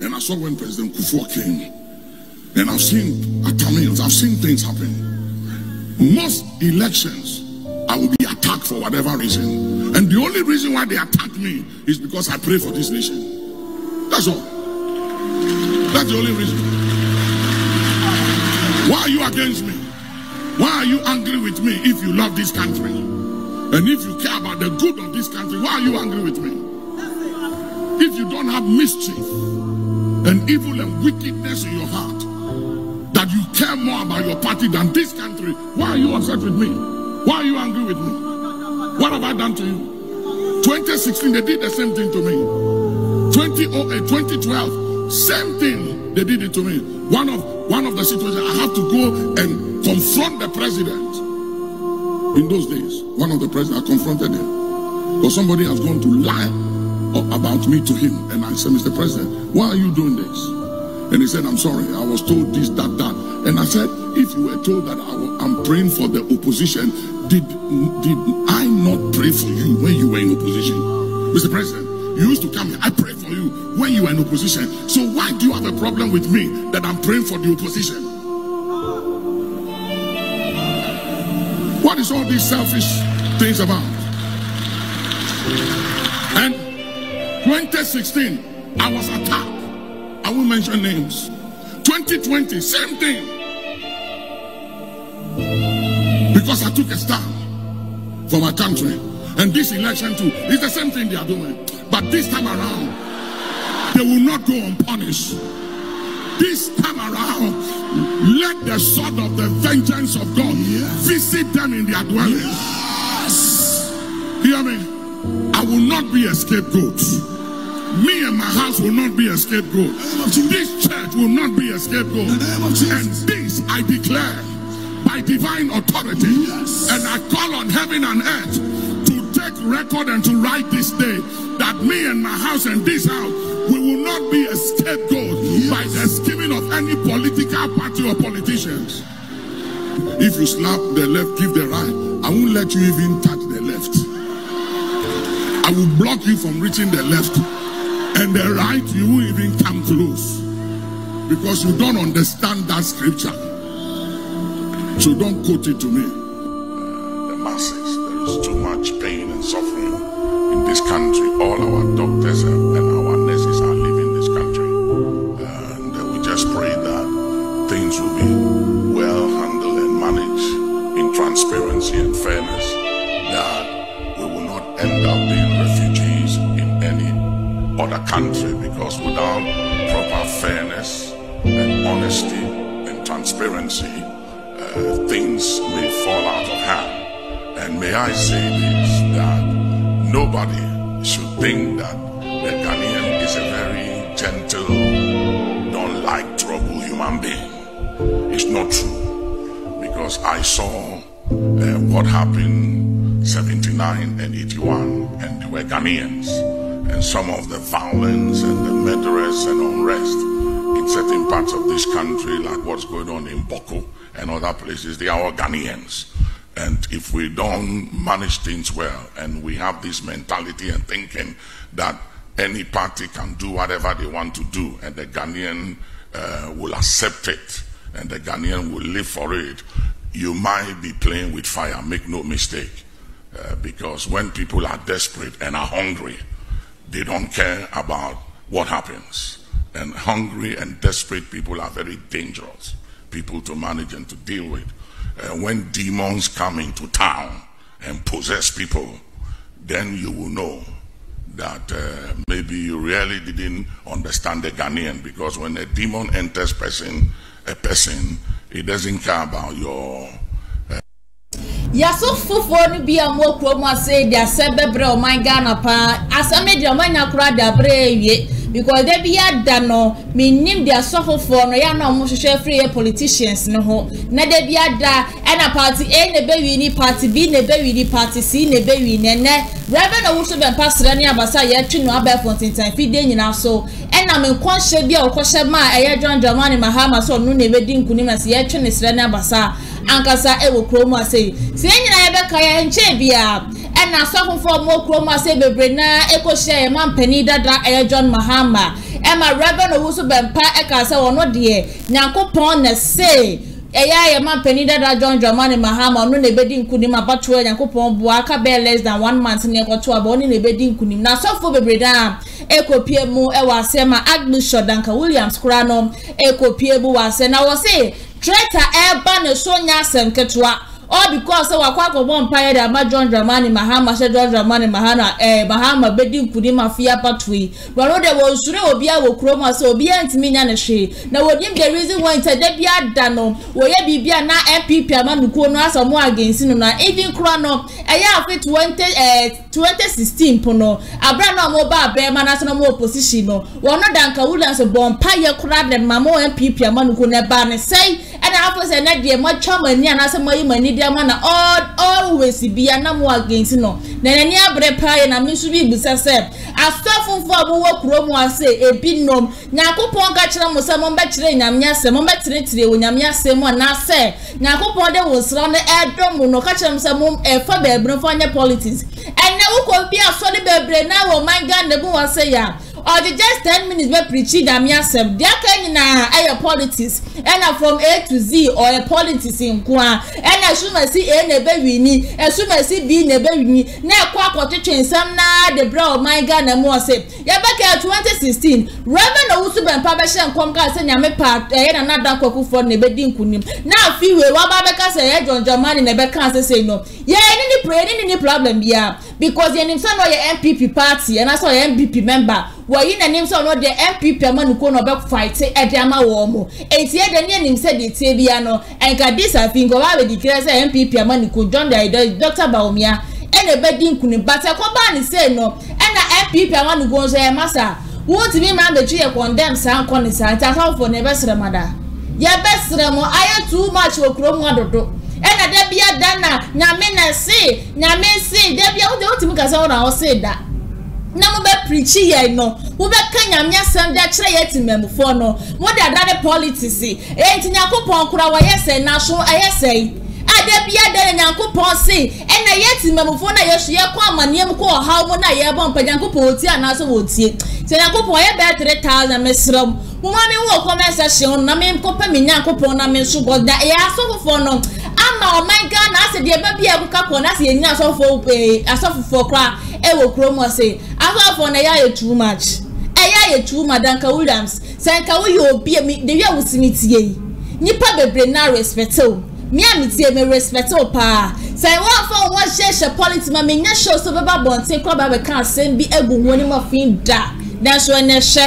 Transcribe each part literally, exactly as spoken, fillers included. And I saw when President Kufuor came, and I've seen at Tamils, I've seen things happen. Most elections, I will be attacked for whatever reason. And the only reason why they attack me is because I pray for this nation. That's all. That's the only reason. Why are you against me? Why are you angry with me if you love this country? And if you care about the good of this country, why are you angry with me? If you don't have mischief and evil and wickedness in your heart, that you care more about your party than this country, why are you upset with me? Why are you angry with me? What have I done to you? twenty sixteen, they did the same thing to me. twenty oh eight, twenty twelve. Same thing, they did it to me. One of one of the situations, I have to go and confront the president. In those days, one of the presidents, I confronted him. Because somebody has gone to lie about me to him. And I said, Mister President, why are you doing this? And he said, I'm sorry, I was told this, that, that. And I said, if you were told that I, I'm praying for the opposition, did, did I not pray for you when you were in opposition? Mister President, you used to come here, I prayed for you when you were in opposition. So why do you have a problem with me that I'm praying for the opposition? What is all these selfish things about? And twenty sixteen, I was attacked. I won't mention names. twenty twenty, same thing. Because I took a stand for my country. And this election too, it's the same thing they are doing. But this time around, they will not go unpunished. This time around, let the sword of the vengeance of God yes. visit them in their dwellings. Yes. Hear me? I will not be a scapegoat. Me and my house will not be a scapegoat. This church will not be a scapegoat. And this I declare by divine authority. Yes. And I call on heaven and earth to take record and to write this day that me and my house and this house, we will not be a scapegoat yes. by the scheming of any political party or politicians. If you slap the left, give the right. I won't let you even touch the left. I will block you from reaching the left. And the right, you won't even come close. Because you don't understand that scripture. So don't quote it to me. Uh, the masses, there is too much pain and suffering in this country. All our doctors and, and our nurses are leaving this country, and uh, we just pray that things will be well handled and managed in transparency and fairness, that we will not end up being refugees in any other country, because without proper fairness and honesty and transparency, uh, things may fall out of hand. And may I say this, that nobody should think that the Ghanaian is a very gentle, don't like trouble human being. It's not true, because I saw uh, what happened seventy-nine and eighty-one, and they were Ghanaians, and some of the violence and the murderers and unrest in certain parts of this country, like what's going on in Boko and other places, they are all Ghanaians. And if we don't manage things well, and we have this mentality and thinking that any party can do whatever they want to do, and the Ghanaian uh, will accept it, and the Ghanaian will live for it, you might be playing with fire, make no mistake. Uh, because when people are desperate and are hungry, they don't care about what happens. And hungry and desperate people are very dangerous people to manage and to deal with. Uh, when demons come into town and possess people, then you will know that uh, maybe you really didn't understand the Ghanaian, because when a demon enters person, a person, it doesn't care about your... Uh, Yasu fufoni bi amwo kromo say dia sebebre o man Ghana pa asame dia man akura da brewie, because they be ada no minim dia sofofo no ya na omo hwehwe free politicians no ho na de be ada e na party A ne be wi ni party B ne be wi ni party C ne be wi ne ne Reverend Owusu Bempah sere ne abasa ya twi no abefo tintan fi de nyina so e na menkonhye bi a okɔhye ma eye John Dramani Mahama so no ne be di nkunimase ya twi ne sere ne abasa ankasa ewo kromo asei se nyina ye beka ye nche bia e na so fofo mo kromo asei bebre na ekohye mampani dada e John Mahama e ma Reverend Owusu Bempah e ka se wono de nyankopon na sei eya ye mampani dada John Dramani Mahama no na bedi nkunim abato nyankopon boa ka be less than one month ne ekoto aba oni na bedi nkunim na so fofo bebre da ekopie mu e wase ma Archbishop Duncan Williams kura no ekopie bu wase na wose traitor eba ne so nya semketua all because wakwa ko bon paye da ma John Dramani Mahama she John Dramani Mahama eh Mahama bedi nkudi mafia patwi waro de wo sure obi a wo kro ma se obi antimi nya ne hwe na wodim the reason why te da bia da no wo ye bibia na M P P amanuko no asomo agensi no na even kro no eye afit twenty sixteen pono abra no mo ba be ma na so no mo opposition no wono Danka Williams bon paye kra de mama M P P amanuko ne ba ne sei and after say na de mo chamani ana se mo yi mani de ma na all always be ana mo against no na nani abre praye na me so bi busa se asofun fo bo wo kuro mu ase e bi nom nyakopon ka kire mo se mo ba kire nyamya se mo ba tire tire wo nyamya se mo na se nyakopon de wo sra no edom mo no ka kire mo se mo e fa be bru fo nya politics ene wo ko bi aso de bebre na wo manga ne bu wo se ya or the just ten minutes we preaching that me asem there can na air politics and from A to Z or a politics in kwa and asuma si e na be wini asuma si b na be wini na kwa kwotwetwe nsam na the bra of my Ghana mo say ya back at twenty sixteen Reverend Owusu Bempah be she nkom ka say nyame pa e na Nana Addo Akufo-Addo na be di nkunim na afi we wa ba be ka say John Dramani na be ka say no ye ni pray ni ni problem bia because ye nimso no ye M P P party and aso ye M P P member wayi na nim so no de M P P amanuko no be fight e de ama wo mo entie de ne nim se de tie bia no enka disafingo wa we declare say M P P amanuko John Doctor Bawumia ene be di nkuni bata ko ba ni say no ena M P P amanuko so e masa what me man be tue condemn san koni san ta so for ne be sremada ye be sremo aye too much wo krom adodo ena de bia dana nyame na se nyame se de bia wo de otimi ka so na o se da na mo be preach here no wo be kanya me asem da kire ye timemfo no mo da da the politics e ntinyakopon kura wo yesen na so ayesen ada bia da nyankopon se e na ye timemfo na yesu ye kwa amanem ko hawo mo na ye bon pa nyankopon oti ana so wotie nyankopon ye be three thousand mesrem mo ma me wo comment section na me ko pa me nyankopon na me so god da e aso fofo no ama o my god na se de ba bia ko ka kon na se nya so fofo aso fofo kra e wo kromo se afa for na ya too much eya ya too much Danka Williams sen ka wo yo bia mi de wi usimitie nipa bebre na respect o mi amitie me respect o pa sen wo afa wo sheshe politics ma me nya show so beba bonte ko ba be kan sen bi egu woni ma fin da na so ne she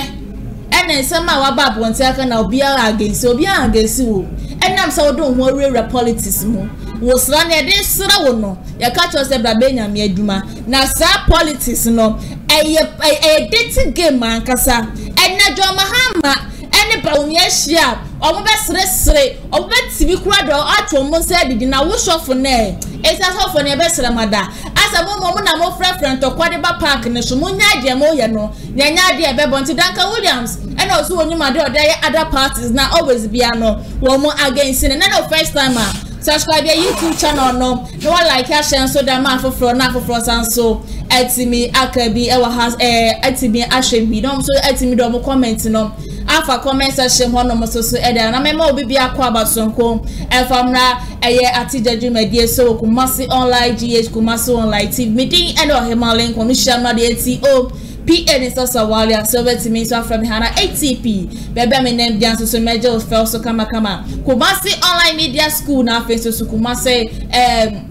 ene sen ma wa ba bonte aka na obi agensi obi agensi wo enam so do ho rewra politics mo wo sra ne de sra wo no ya ka cho se bra benya me aduma na sa politics no eye eye dating game man kasa ene John Mahama ene Bawumia shia omo be sre sre omo be tibi kura do ato mo se didi na wo shofo ne esa shofo ne be sre mada asa mo mo na mo friend to kwade ba park ne so mo nya de mo ye no nya nya de be bonti Duncan Williams and also oni made other parties na always be ano wo mo against ne na first time subscribe your YouTube channel no no like share so that man for for na for for so etimi akabi e wa has eh etimi ahwe bi no so etimi do mo comment no afa comment section ho no so so e da na me ma obi bia kwa abasonko e famra eye atijaju medie so Kumasi Online G H Kumasi Online T V meeting and or himalink on share the T O P N is also wali and so to me so from Hana A T P baby my name dance so major fell so kama kama Kumasi Online Media School na face so Kumasi um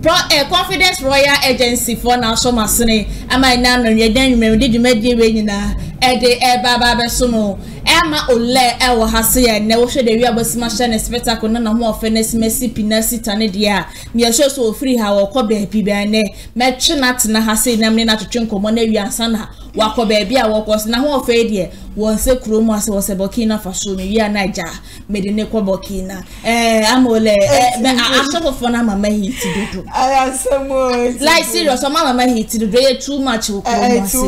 pro confidence royal agency for now so masine and my name no you then you did you made the way na e de e baba be so no Emma Ole Ewa Hasia and Never should the real smasher and spectacle no more fairness messy pinassi tanidia. Mia shows will free how or cobby happy bane. Matchinat na Hasi, namely not to drink or money, we are sana. Walk or baby, I walk was now afraid ye. Once a Chrome was a Burkina Faso, we are Niger, made in Burkina. Eh, I'm all I'm sort of one. I'm a man to do. I am so much like serious. I'm a man to do too much. Too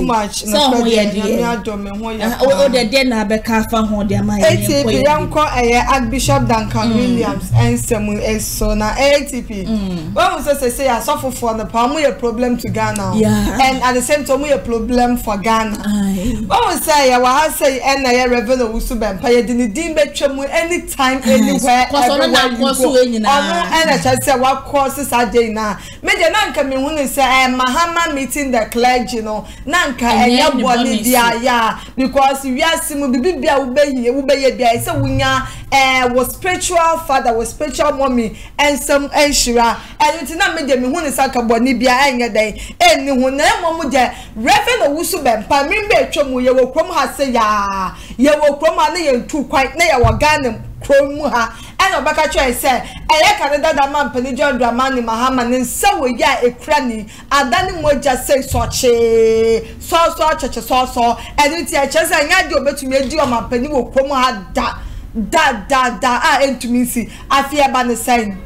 much. So we are doing. Oh, the dinner Becca found their mind. A T P, I'm called Archbishop Duncan Williams and Samuel Esona. A T P. What was I say? I suffer for the palm. We a problem to Ghana. Yeah. And at the same time, we a problem for Ghana. What was say? I say, and I Reverend Owusu Bempah didn't deem anytime, anywhere, and I said, what courses are they now? Made an uncle me say, and Mahama meeting the clergy, you know, Nanka and your body, yeah, because you are Simu Bibia obey you, obey you, so we are was spiritual father, was spiritual mommy, and some and Shira, and it's not made me one is like a bonibia and your day, and one would Reverend Owusu Bempah, me be chum, you will come has. Ya, you will come and two quite near our Ghana, Cromuha, and Obakacha said, I Canada that man, Penny John Dramani Mahama, and so we are a cranny. I done him just say, so che, so so, church, so so, and it's a chance I had your bet to me, dear man, Penny will come out da da da da, and to me, see, I fear by the sign.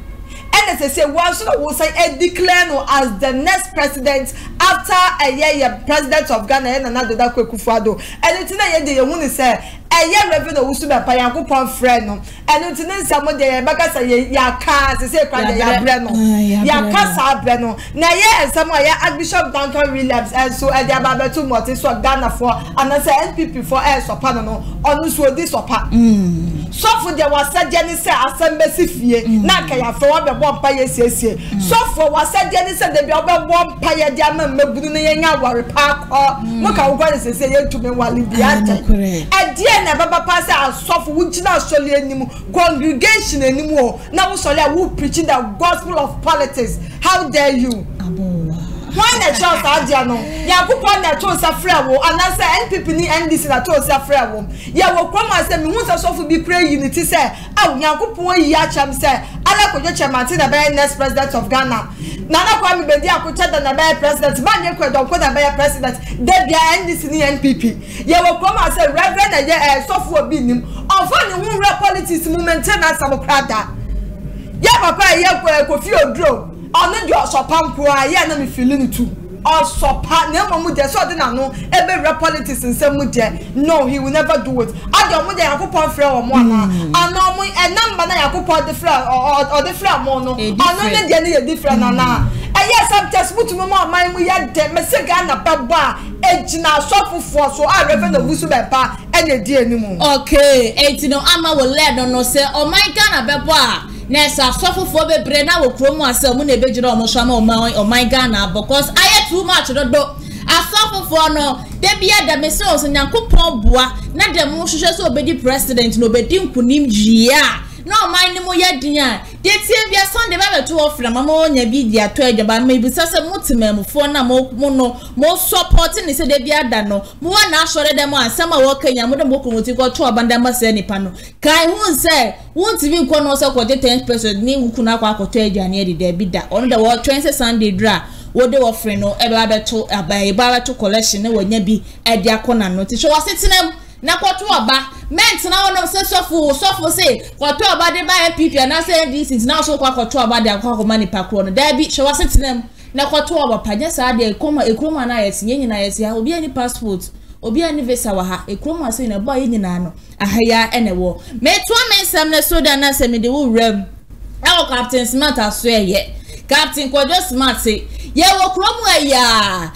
And as I say, one should also say, and declare no as the next president after a year, president of Ghana, and Nana Addo Dankwa Akufo-Addo. And it's not a year, they say. And yeah, Reverend Owusu Bempah, Yanko Pon Freno. And until then, some of the Bagasa Yaka, they say, Crane Yabreno, Yakasa Breno. Now, yeah, some of your Archbishop Duncan Williams, and so at the Ababetu Motis, so Ghana for, and I say, N P P for S or Panano, or Nusu this or Pat. So for there was a Janice, I sent Messifier, Nakaya for one payer, so for was a Janice, the Baba one payer diamond, Mabunayanga, or Park or Moka, what is it to me while in the attic? Never pass our soft wood, not solely anymore, congregation anymore. Now, sorry, I will preach the gospel of politics. How dare you? Why the child Adiano? Yakupon that chose a frail, and I say, N P P and this is a toast a frail. Yakupon, I said, Musa Sofu be pray unity, say, Oh, Yakupon Yacham, say, I like your Martina Bay, next president of Ghana. Nana Kwame Bedia could tell the Bay president, Manyako, don't put a Bay president, Debia and this in the N P P. Yakupon, I said, Reverend, and yeah, Sofu Binim, of only one politics movement, and as a crata. Yapapa, Yako, Kofio drove. On the job, so pump, I am feeling too. Also, partner, Mamma, so I didn't know every politics in some mutia. No, he will never do it. I don't want to put on flower or one. I know we and number I could put the flower or the flower mono. I know that they are different. And yes, I'm just putting my mind. We had the Messagana Baba. Ejina sofu for so I Reverend Owusu Bempah and the dear anymore. Okay, eighty no ama will let on no say, oh my Ghana Baba. Yes, I've suffered for the brain. I will promote myself when a bit of my or my Ghana because I had too much. I suffer for no, there be other missiles and Yanko Pomboa, not the most obedient president, no bedim kunim jia. No, my name is Diana. They say we are Sunday by two of them. I'm on your video to but maybe such a multimem for no more more supporting is a debiadano. More natural than one summer walking and wouldn't walk with you go to abandon any panel. Kai won't say, won't even call us up for the tenth person name who could not walk or tell you near the debida on the world transit Sunday dra. What they were friend or ever to a baby to collection when you be at their corner notice. So I said to them. Na kwa tu aba menti na wono se sofu sofu se kwa tu aba de ba N P P and I say this is now so kwa kwa tu aba de akwa kwa mani pakro no da bi she wase tinem na kwa tu aba panya sa de ekoma ekoma na yes nyenyi na yes ya obi ani passport obi ani visa wa ha ekoma se na ba yenyi na no ahaya ene wo metu amensem na so da na se me de wo rem e Captain Smart aso ye Captain Kojo Smart se ye wo kromu aya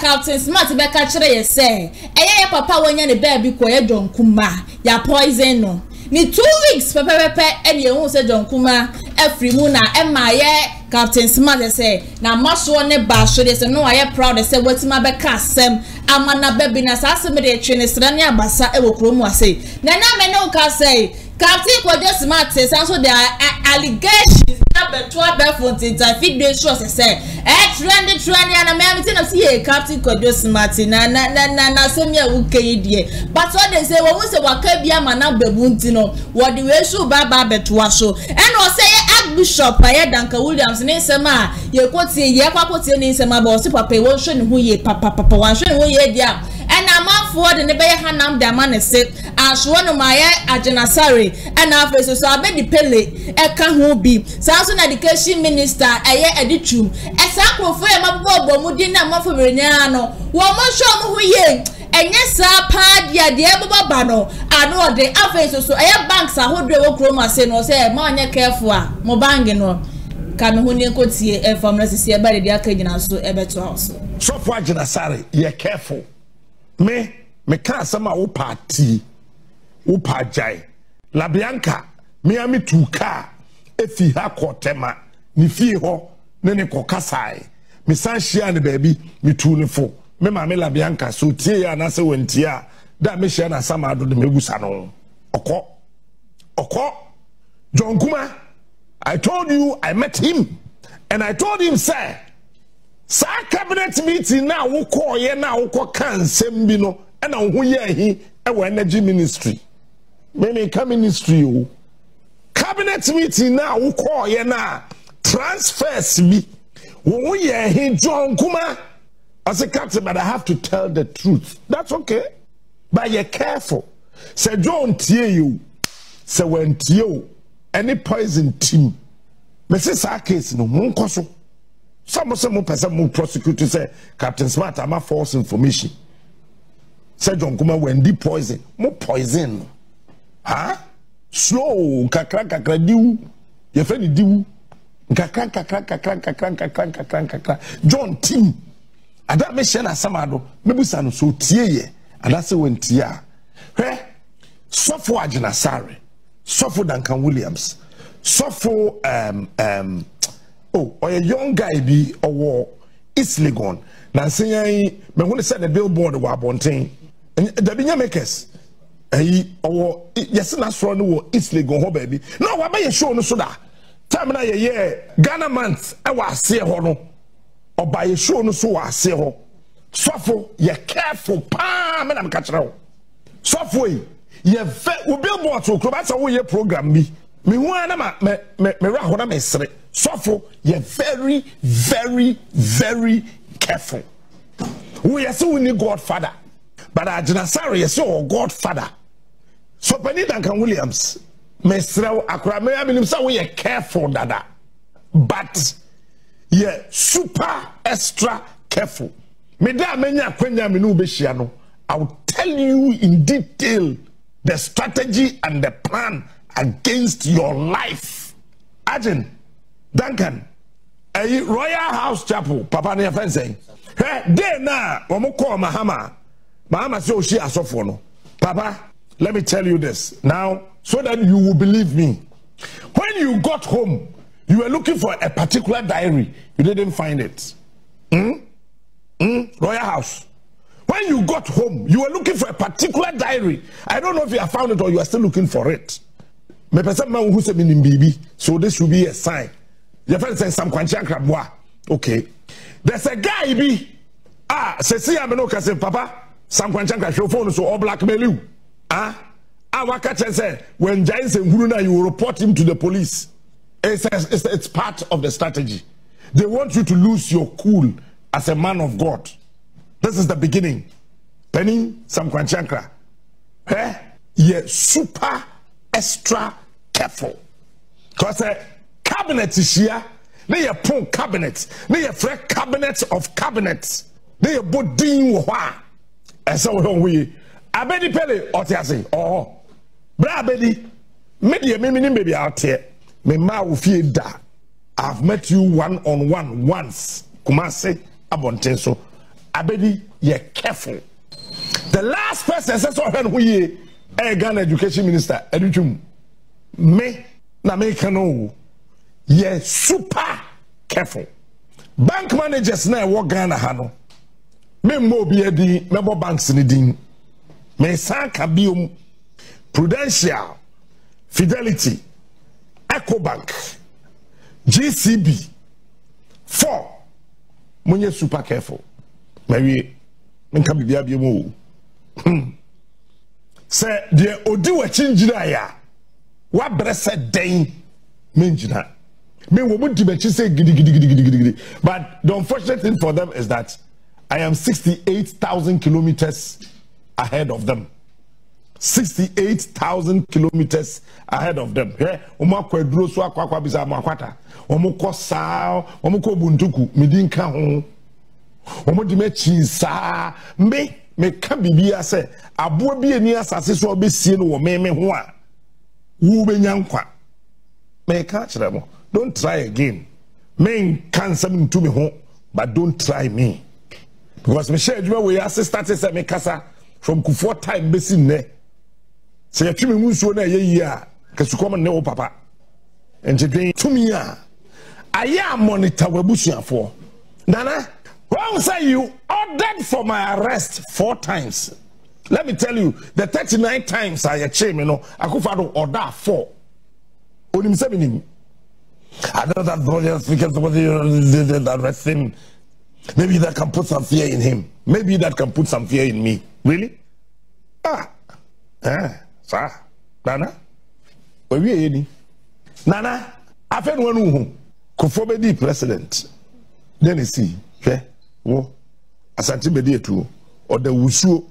Captain Smart beka kire ye say eye papa wonya ne baby ko ye donkuma ya poison no ni two weeks pepe pepe e de hu say donkuma afri mu na e ma ye Captain Smart say na maso ne ba so de say no aye proud say wetima beka asem amana baby na sa asem de twe ne sra ne abasa e wo kromu ase na na me no ka say Captain Kojo Smart says also there are allegations that Betwa Belfont is a feed day show. Say, eh, trendy, trendy, and I'm everything I see. Captain Kojo Smart, na na na na na, some ya uke idea. But what they say, what we say, what can be a man of Bebuntino, what the way show Baba Betwa show, and what say Archbishop Duncan Williams in Sama, you could say, Yapa put in Sama, but also Papa, one show who ye, Papa, Papa, one show who ye, and I'm forward in the bay hanam damane se ashwano maya ajenasare and afeso so abedi pele e ka ho bi saso na education minister eye editum e sa krofo e mabobo mu di na mafo berenya no wo mo show mo huye enye sa pa dia de baba no ano de afeso so eye banks ahodwe wo kroma se no se ma onye careful a mo bank no kanuhuni kotie e famra sisi e ba de dia ka gina so e beto house so for ajenasare ye careful. Me, me can't sama upa ti, upa jai. La Bianca, me ami tuka, efi ha kotema, ni fi ho, nene kokasai. Me san shia ni baby, me tunifo. Me mame La Bianca, so tie ya nase wentia, da me shia na sama adu de megusano. Oko, oko, John Kuma, I told you I met him, and I told him, sir, sa cabinet meeting na wo call ye na wo call kansem bi no e na wo ye ahi e wo energy ministry me me ka ministry o cabinet meeting na wo call ye na transfers bi wo ye ahi John Kuma as a captain, but I have to tell the truth. That's okay, but you're careful. Say John tie you say when tie any poison team me say sa case no mo nkoso. Some some person who prosecutor say Captain Smart am a false information. Say John Kuma when di poison, more poison, huh? Slow, kakran kakran diu, your friend diu, kakran kakran kakran kakran kakran kakran kakran. John Tim, and that mission as some other, maybe some so tear, and that's when tear. Hey, so for Ajinasare, so for Duncan Williams, so for um um. Oh, or a young guy be a war is Legon. Now, saying, but when they said the billboard were bonting, and the Binya makers, a war, yes, and that's run war is Legon, baby. No, what may you show no soda? Time a year, Ghana month, I was say hono, or by a show no so I say ho. Sofo, you're careful, palm, and I'm catching out. Sofo, you're billboard to club, that's how you program me. Me one am me me me rahona mesre. Sofo, you're very, very, very careful. We are so we need Godfather, but Ajinasare is so Godfather. So Penny Duncan Williams, mesre akra me am himself we are careful, dada, but you're super extra careful. Me da menya kwenya me no be hia no. I will tell you in detail the strategy and the plan against your life. Ajin Duncan a Royal House Chapel Papa near fencing. Hey, then now we call Mahama. Mahama say she asofo no. Papa, let me tell you this now so that you will believe me. When you got home, you were looking for a particular diary. You didn't find it. Hmm? Hmm? Royal House. When you got home, you were looking for a particular diary. I don't know if you have found it or you are still looking for it. Me person man who say me nim baby, so this will be a sign. Your friend says some kwanchan krabwa. Okay, there's a guy be ah say see am no case papa some kwanchan krabwa phone so all blackmail you ah ah waka chen say when giants nguru na you report him to the police. It's, it's it's part of the strategy. They want you to lose your cool as a man of God. This is the beginning. Penny some kwanchan krabwa. Eh? Yeah, super extra careful. Because a uh, cabinet is here. They are poor cabinets. They are fresh cabinets of cabinets. They are both doing what? And so don't we? Abedi Pele, what you say? Oh, bra Abedi, maybe me me maybe out here. Me ma ufi da. I've met you one on one once. Kumasi abontenso. Abedi, you're careful. The last person says so when we. A Ghana education minister, Educhum, me na me kano, ye super careful. Bank managers na wo Ghana hano, me mo biye di me bo banks ni din, me san kabium, Prudential, Fidelity, EcoBank, G C B, four, mwenye super careful. Maybe me kabi biya biye mo. Hmm. Say the Odiwa Chinjaya, what blessed day Minjina. Me woman to say giddy giddy giddy giddy giddy. But the unfortunate thing for them is that I am sixty-eight thousand kilometers ahead of them. sixty-eight thousand kilometers ahead of them. Don't try again. Men can't send to me home, but don't try me. Because Michelle, we are started at Mikasa from Kufuor time basin there. Say a chimney moon sooner, yeah, because you come and know papa. And today, to me, I am monitor Webusia for Nana. Well, say you ordered for my arrest four times. Let me tell you, the thirty-nine times I achieved, you know, Akufo-Addo order four. Only seven. I know that brothers because somebody did arrest him. Maybe that can put some fear in him. Maybe that can put some fear in me. Really? Ah. Eh, sir, Nana, where we any? Nana, I've had one who could form the president. Then you see, okay? Well, Asante Bedi too, or the Wusu,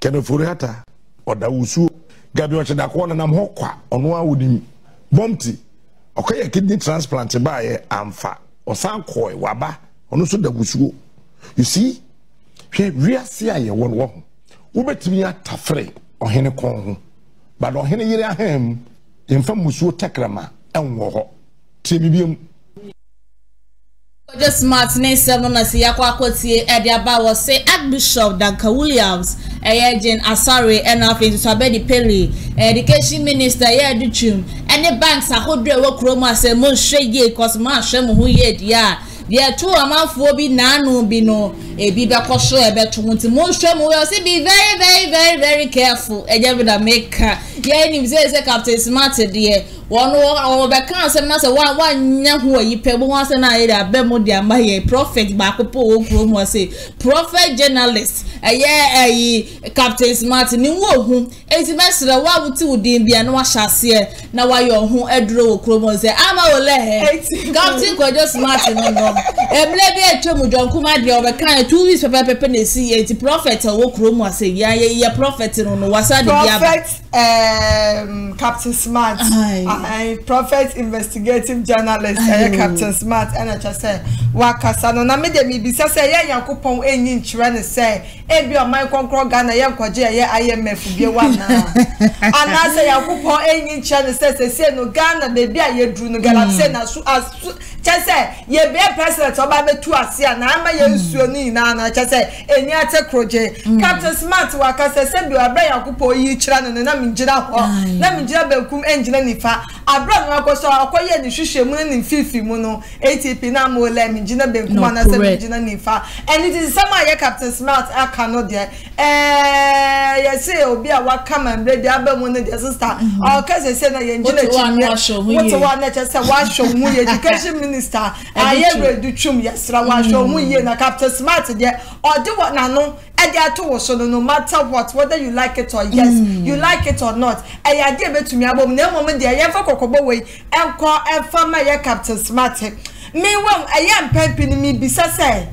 Kenofuriata, or the Wusu, Gabriel Chadakwan and Amhokwa, on one with him. Bumpty, okay, a kidney transplant by Amfa, or Sankoi, Waba, or also the Wusu. You see, here, we are seeing one one. Ubet me at Tafre. But on Henry Ham, infamous Tekrama, and Waho. T B B. Just Martin, seven as Yakwakoti, Edia Bower, say Archbishop Duncan Williams, Ejen Asare, and Alfred Sabedi Peli, Education Minister Yaduchum, and the banks are who drew Roma, say Moshe Ye, Cosmashem, who yet ya. There two amount for be nano be no a be back or show a better one to most will say be very, very, very, very careful. A devil that make her. Yeah, and if there's a Captain Smart, dear one or back, and that's a one one young who you pebble once and I had a bemo dear my prophet back up was say prophet journalist. A yeah, a Captain Smart in whom it's a master of what two didn't be an wash us here. Now, why you're who a draw chromo say, I'm a letter. Captain could just smart no. Emblebe chemu John Kumadi obeka two weeks paper paper na see yet prophet wo kromo ase ya ya prophet no no wasadi dia prophet um Captain Smart I prophet investigative journalist eh Captain Smart and I just say wakasa no na me de mi bi say ya yakopon enyi nchire ne say e bi o man konkro Ghana ye nkoje ye I M F bi wa na ana say yakopon enyi nchire ne say say no Ghana de bi a ye dru no Ghana say na so just say ye be president oba be tu asia na ama ye nsuo ni na na chese eni atekroje Captain Smart wakase se bi abra yakupo yi kira no na mingira ho na mingira benkum enjina nifa abra no akoso akoye ni hwehwe mu ni fifi mu no atp na mo le mingira benkum na se mingira nifa and it is some ya Captain Smart aka no de eh ye se obi a waka mambre bi abamu no de sister akase se na ye njina chimwe what wa na chese wa show mu education minister aye do chum yesra wa show mu ye na Captain Smart there or do what na no e dey ato wo so no matter what whether you like it or yes you like it or not e ya dey betumi abom na mom dey ye fa kokobo we enko enfa ma ye Captain Smart me won e ya mpempi ni mi bisa say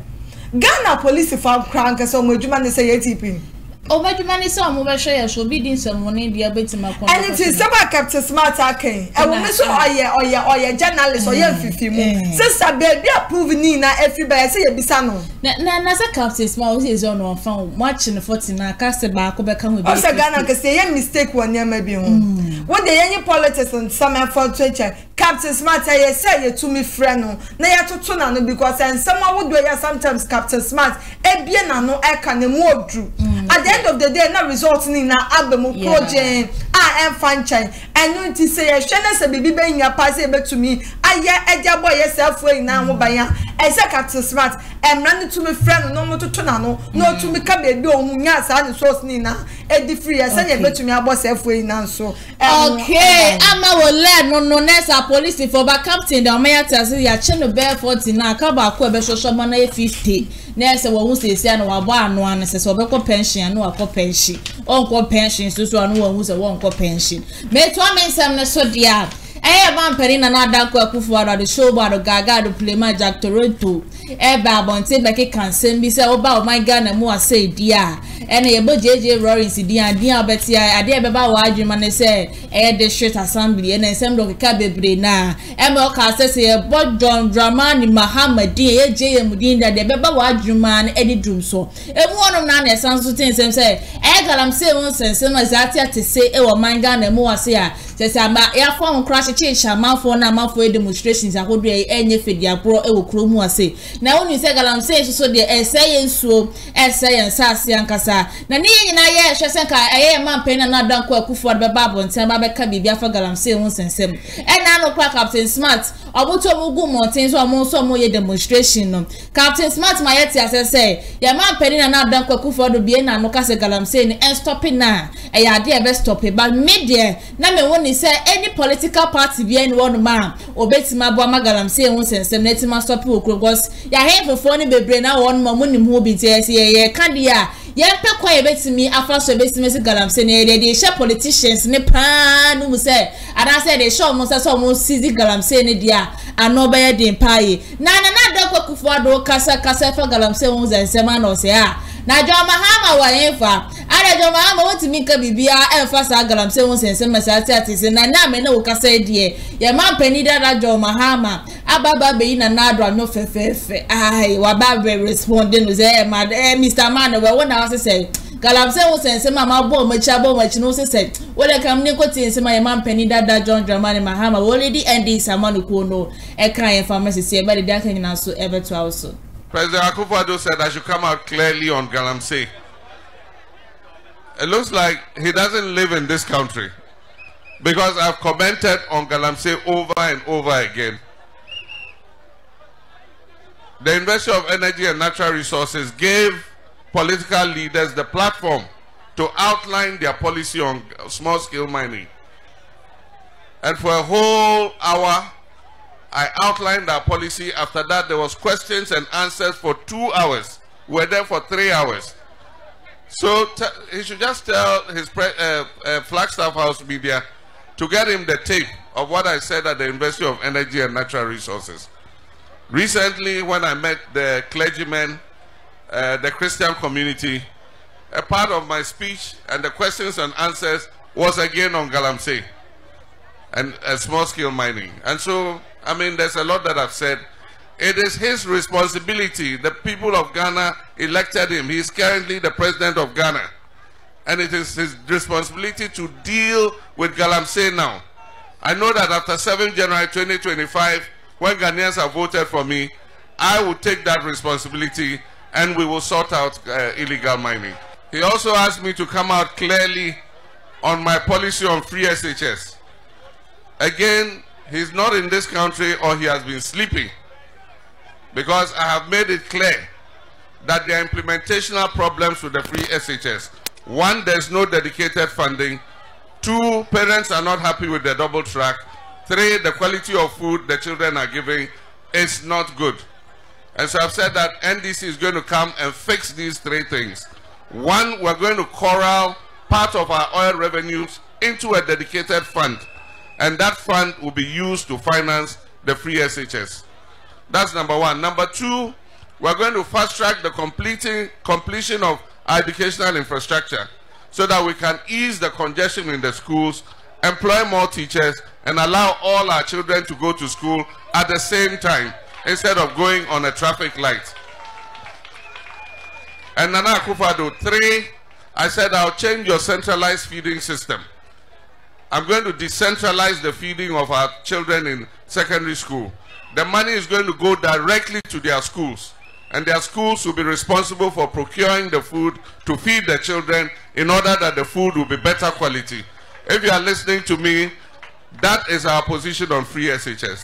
Ghana police farm crank so mo adwuma ne say A T P obadwuma ne so mo be hwe ye so bidin so mo ne dey betima kon and it is about Captain Smart akin e wo me so oye oye oye journalist oye fifi mu sister baby approve ni na everybody say ye bisa no na na say Captain Smart we say on fan match ne forty na cast ba ko be kan we be say Ghana ke say ye mistake won ya ma bi ho when dey any politics and some effort to Captain Smart ye say ye to me friend no na ye toto na no because and some we do ya sometimes Captain Smart e bie na no e ka ne mu odru. At the end of the day, no results in na abemu project. I am franchise. I know it is say shena se bibi be nya pass be to me. Aye eja boy yourself we na ho ban ya. E say Captain Smart, em ran to me friend no mo to na no. No to me ka be do ho nya sa results ni na. E di free e say e be to me abo self we na so. Okay, ama wo le no no nessa police for ba captain da me ya tase ya che no be forty na ka ba ko be soso ma na fifty. Na say wo hu say say na wa bo anu an say so be ko pension anu akọ pension onko pension so so anu won se won ko pension me to amensam ne so dia Eh ban perina na Dankwa Akufo-Addo the show ba do gaga do plema Jack Toronto. Eh ba bonte be ke kansen bi se oba o my Ghana mu ase dia. Eh na ye bo J J Lawrence dia dia obeti ade e be ba wa adwuma ne se eh district assembly eh na nsem do ka bebre na. Eh ma o ka se se ye bo John Dramani Mahama dia ye J M din da de be ba wa adwuma ne edi drum so. Emu onom na na esan so tin sem se eh galamse won sensem azati ate se e o my Ghana mu ase a. Se se ama ya fo crash change amanfo na amanfo demonstrations akodo e enye fediabro e wo kromu ase na wonu se galamse so so de e sey ensuo e sey ensase ankasa na ne nyina ye hwe senka eye mampen na na Dankwa Akufo-Addo be babon se ba be ka bibia fa galamse won sensem e na no kwa Captain Smart obuto mugu monten so mo so mo ye demonstration no Captain Smart ma yeti ase sey ye mampen na na Dankwa Akufo-Addo bi na no ka se galamse ni en stop na e ya de e be stop e but me de na me woni se any political party be any one man obetima bo amagalam say won sensem netima stop okro because ya hen fofo ni bebre na won ma monim ho bi tie say ye ka dia ye pekwa ye betimi afaso betimi se galam say ne dey share politicians ne pa no mu say ada say dey show mo say so mo sizi galam say ne dia anoba ye din pa ye na na na Dankwa Akufo-Addo kasa kasa fa galam say won sensem na say ah na John Mahama wa enfa ara John Mahama won timi ka bibia enfa sa galam say won sensem masati atise na na me na wo kasa die ye man pani dada John Mahama ababa be na na adwa no fefefe ai wa baba responding no say ma Mister Man we won na say galam say won sensem ma bo ma cha bo ma chi no say we le kam ne kwoti sensem ye man pani dada John Dramani Mahama already end this amano ko no e kan enfa masisi e ba de data nyina so e beto also. President Akufo-Addo said I should come out clearly on galamsey. It looks like he doesn't live in this country because I've commented on galamsey over and over again. The Ministry of Energy and Natural Resources gave political leaders the platform to outline their policy on small-scale mining. And for a whole hour, I outlined our policy. After that, there was questions and answers for two hours. We were there for three hours. So t he should just tell his pre uh, uh, Flagstaff House media to get him the tape of what I said at the University of Energy and Natural Resources. Recently, when I met the clergymen, uh, the Christian community, a part of my speech and the questions and answers was again on galamsey and uh, small-scale mining. And so, I mean, there's a lot that I've said. It is his responsibility. The people of Ghana elected him. He is currently the president of Ghana. And it is his responsibility to deal with galamsey now. I know that after seventh January twenty twenty-five, when Ghanaians have voted for me, I will take that responsibility and we will sort out uh, illegal mining. He also asked me to come out clearly on my policy on free S H S. Again, he's not in this country or he has been sleeping, because I have made it clear that there are implementational problems with the free S H S. One, there's no dedicated funding. Two, parents are not happy with the double track. Three, the quality of food the children are giving is not good. And so I've said that N D C is going to come and fix these three things. One, we're going to corral part of our oil revenues into a dedicated fund. And that fund will be used to finance the free S H S. That's number one. Number two, we're going to fast track the completing, completion of our educational infrastructure so that we can ease the congestion in the schools, employ more teachers, and allow all our children to go to school at the same time instead of going on a traffic light. And Nana Akufo-Addo, three, I said I'll change your centralized feeding system. I'm going to decentralize the feeding of our children in secondary school. The money is going to go directly to their schools, and their schools will be responsible for procuring the food to feed the children in order that the food will be better quality. If you are listening to me, that is our position on free S H S.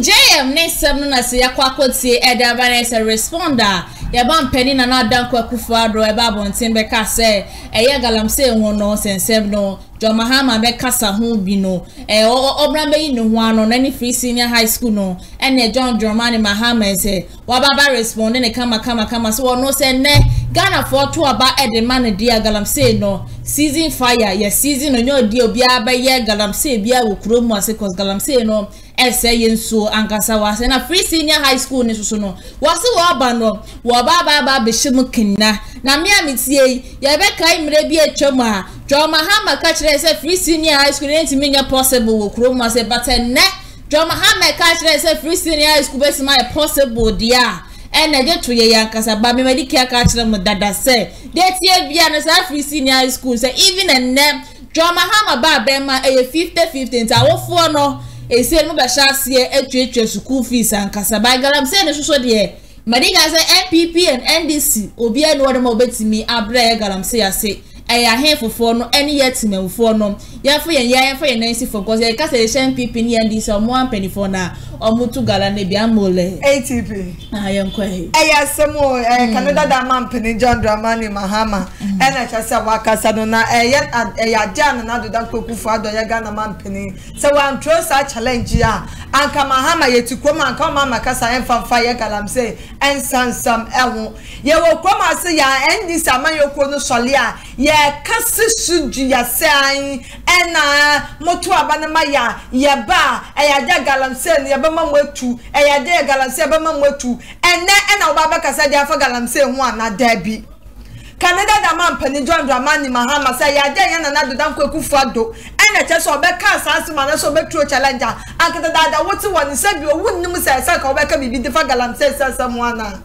J M next seven na se yakwakotie eda banese responder ye ba mpani Nana Addo Dankwa Akufo-Addo e ba bonten be ka se eye galamse ho no sensem no John Mahama be kasa ho bi no e obra be ni ho ano na ni free senior high school no ene John Dramani Mahama se wa baba respond ne kama kama kama so no se ne Ghana for to aba e de man dia galamse no season fire ye season onyo dia obi aba ye galamse bia wo kromu ase cause galamse no essay so ankasa wase na free senior high school ni susu no wase wa ba no wa ba ba ba bishim kinna na me amtie ye be kai mre bi atwam ha John Mahama ka kire say free senior high school enti menya possible wo krom wase but ne John Mahama ka kire say free senior high school be my possible dia ene je to ye yankasa ba me medi ka kire mo dada say that ye bia no say free senior high school say even and ne John Mahama ba be ma e fifty fifty tawofo no e se no bashase etwetwe school fees and kasaba galam se ne soso de madiga say N P P and N D C obi ene wodem obetimi abra galam se ya se e ya hen fofo no ene yetimfo no ya fo ye ya fo ye Nancy for cause e ka se N P P ni N D C omo ampenifo na omo tu gala na bia mole A T P ah ye nko he e ya semo e Canada da mampeni John Dramani Mahama ene chasa wakasa no na e ya e ya John na do da kokufu ado ya ga na mampeni se wan throw such challenge ya anka Mahama yetukwo man ka mama kasa emfamfa ye galamse en sansam ewo ye wo koma se ya N D C amayoko no sole a ye kasi suju ya se an ena moto abanama ya ye ba e ya ja galamse ne ye bama mwetu e ya de galamse bama mwetu ene ena obaba kasa de afa galamse ho anada bi Canada da mampani John Dramani Mahama say ya de ya Nana Addo Dankwa Akufo-Addo ene che so be ka sanse ma na so be tro challenge an kada da da woti woni se bi owunnim se se ka obeka bibi de fa galamse se se mo ana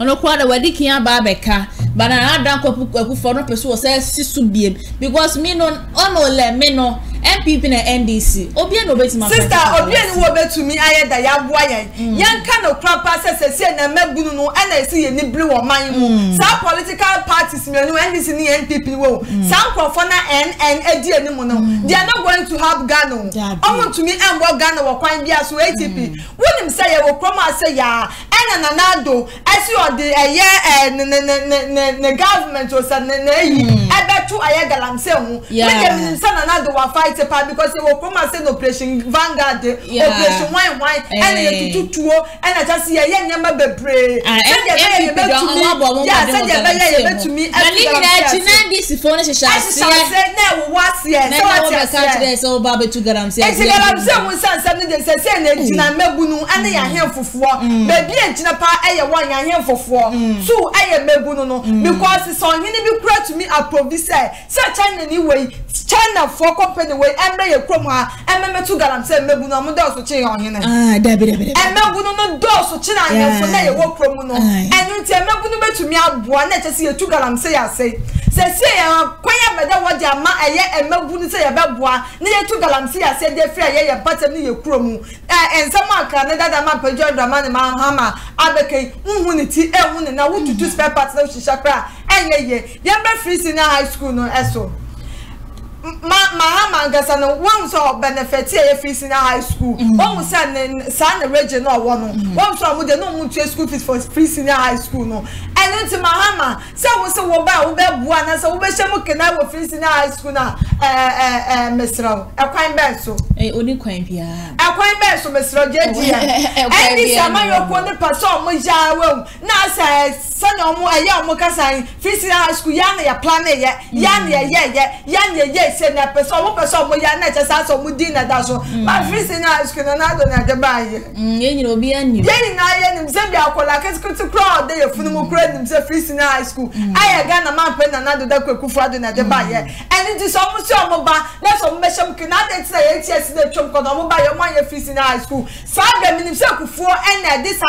ono kwa da wadi kian ba beka but Nana Addo Dankwa Akufo-Addo person say sisu biem because me no ono le me no M P P na N D C obi en obeti ma sister obi en wo betumi aye da ya boa yan yan ka no crapa sesese na magunu no ana esi ye ni bri wo man mu sa political parties me no N D C ni N P P wo sa kwofo na N N edi eni mu no they are not going to have Ghana o mo tumi en bo Ghana wo kwan bia so A T P wonim say ye wo promo say ya ana Nana Addo esi o de eye ne ne government o sa ne yi e betu aye galamse hu we dem say Nana Addo wa because they will come and say operation Vanguard, operation wine wine, and you two and I just see a young number be pray. I am to me. I said, to me. I so Baba to Garam says, and they are here for four. Baby and Chinapa, one are here for four. So I am Mebuno because it's on you brought to me a province. Such an anyway, China for company. We embrace your croma and remember to galam say mebuno mo do so chin on him ah da bi da bi and mebuno no do so chin on him for na ye wo kromu no enu ti mebuno betumi aboa na che se ye tu galam say ya say say say kwaya beda wo ja ma eye mebuno say ye beboa na ye tu galam say ya say de free ye ye patem ni ye kromu eh ensam aka na dada ma John Dramani Mahama abeke nhu ni ti ehu ni na wo tutu spare part na shishakra enye ye ye be free senior high school no eso ma Mahama ngasa no one so benefit here free senior high school one say na san region no one one so mo de no mo to school fees for free senior high school no and then Mahama say we say we ba we be bua na say we be shemu kena we free senior high school na eh eh eh mesro e kwan be so eh oni kwan bia e kwan be so mesro jeje and this amayo ko ne person mo ja we na say san omo eya omo kasan free senior high school ya na ya plan ye ya na ye ye ya na ye se na person wo person mo ya na che sa so mo di na da so ma free senior school na na do na de ba ye ye nyiro bi anyi ye na ye nim se bi akola ke skutu crowd dey funu mo crowd nim se free senior high school aye ga na ma pe na na do da ku Akufo-Addo na de ba ye eni di so mo se mo ba na so mo mesem ki na de se ye ts na twom ko na mo ba ye mo aye free senior high school sa ga mi nim se Akufo-Addo na this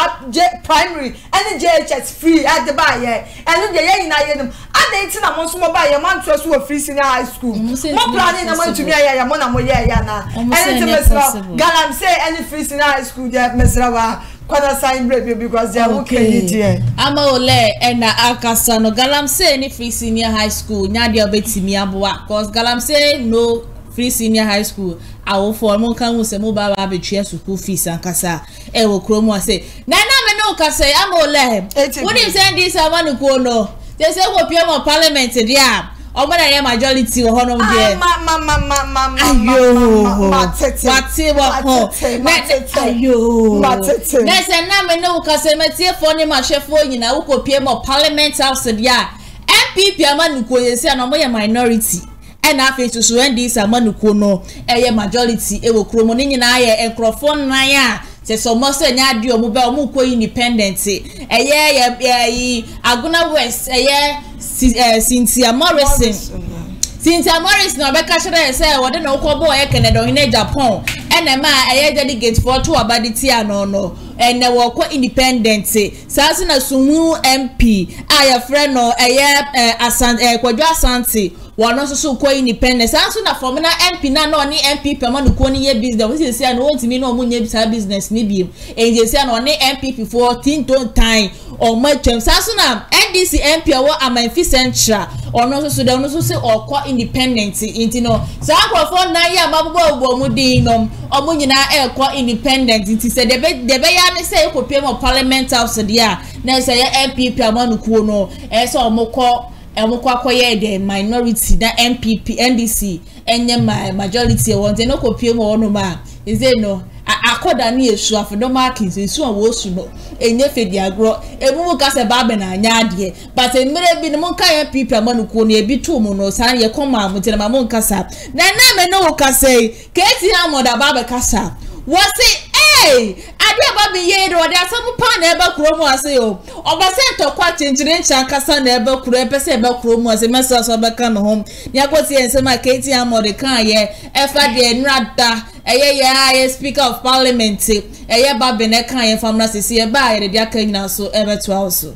primary eni J H S free at de ba ye eni de ye na ye nim ade ti na mo so mo ba ye man to so free senior high school mo planning na mo tumi aya ya mo na mo ye ya na anything mesra galam say any free senior high school there mesra wa kwada sign break because they are okay there ama ole ena akasa no galam say any free senior high school nya dia betimi aboa because galam say no free senior high school awo for monka mu se mu ba ba betwe school fees ankasa e wo kromo ase na na me no ka say am ole what you send this I want go no they say wo pie mo parliament dia o mo na majority wo hono dia ma ma ma ma ma ayo ma tete ma tete ho ayo ma tete na se na me no ka say metie for ni ma chefo nyina wo ko pie mo parliament house dia M P P amanuko yesi na mo ye minority and I face to surrender this amanuko no eye majority e wo kromo ni nyina ye enkrofon nan ya se so mo se nya ade o mo ba o mo ko independent eye ye Aguna West eye Cynthia Morrison Cynthia Morrison no be ka shere se wo de na okwo bo e Canada in Japan and ma eye delegate for to abaditi ano no and wo ko independent sase na sumu M P aya friend no eye asante kwadwo asante wano so ko independence aso na formula M P na no ni M P pema no ko ni ye business we say no won timi no mo nya business ni bi e je say no ni M P fourteen ton time o ma twem aso na N D C M P wo Amanfi Central ono so so da ono so say okọ independence inti no sa akofo na ya mabubo ogbo mu din no omo nyina e ko independent inti say de de be ya ni say ko pema parliament house dia na say M P pema no ko no e say omokọ the minority that M P P N D C and then my majority wants no copy more no ma is there no I call that near sure for no markings is so was no and if they are grow a woman cast a barben and yard but a minute been among kind people among Kony be two monos and you come out with a mamon cassa. Then I know can say Katie Hammer the barber cassa was it. Hey, I do about me here or there some pan ever chromo as you over sent or quite change in Chancasan ever crepes about chromo as a message of a can home. Yakosi and Sema Katie and Mordecai, yeah, F A D Rata, a Speaker of Parliament, a year Babinaka and Family C. by the Yakan also ever to also.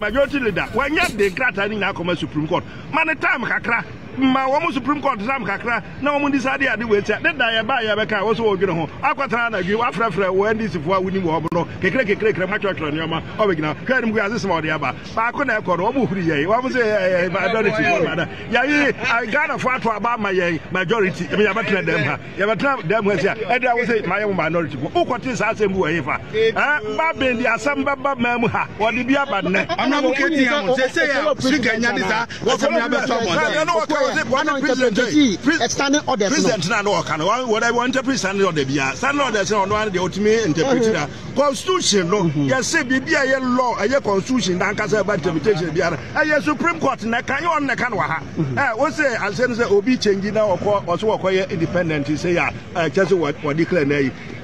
Majority leader, when yet they grant any Nakoma Supreme Court, man time Kakra. Ma woman Supreme Court Sam Kakra, no one decided I do it. Then I buy a back. I was all good home. Aquatrana, you are free when this is what we need. Wabro, Kekre, Kekre, Macho, Yama, Origina, Kerem, Gazis, Modiaba, Bakuna, Koromu, I got a fatwa about my majority. I mean, I'm a trend them. You have a trap them with you. And I will say my own minority. Who got this as a mover? Babin, the Asamba Mamuha, or the Biabana. I'm not kidding. They say, I'm not one president, standing order. President, no, what I want to present on the Bia, San Lorders on one the ultimate interpreter. Constitution, no, yes, say B B I law, a constitution, Nankasa, about temptation, Biara, a Supreme Court, Nakayon Nakanwaha. What's the Alcenza Obi changing now or so acquire independent? You say, I just what declare.